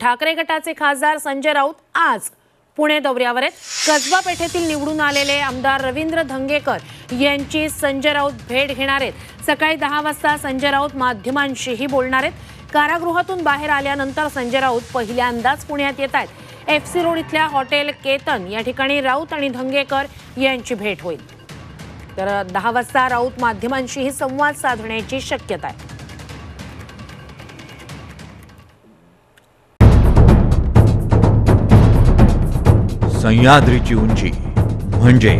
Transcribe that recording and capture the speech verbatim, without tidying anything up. ठाकरे गटाचे खासदार संजय राउत आज पुणे दौऱ्यावर आहेत। कसबा पेठेतील निवडून आलेले आमदार रवींद्र धंगेकर यांची संजय राउत भेट घेणार आहेत। सकाळी दहा वाजता संजय राउत माध्यमांशीही बोलणार आहेत। कारागृहातून बाहेर आल्यानंतर संजय राउत पहिल्यांदाच पुण्यात येत आहेत। एफसी रोड इथल्या हॉटेल केतन या ठिकाणी राउत आणि धंगेकर यांची भेट होईल। तर दहा वाजता राउत माध्यमांशीही संवाद साधण्याची शक्यता आहे। सह्याद्रीची उंची म्हणजे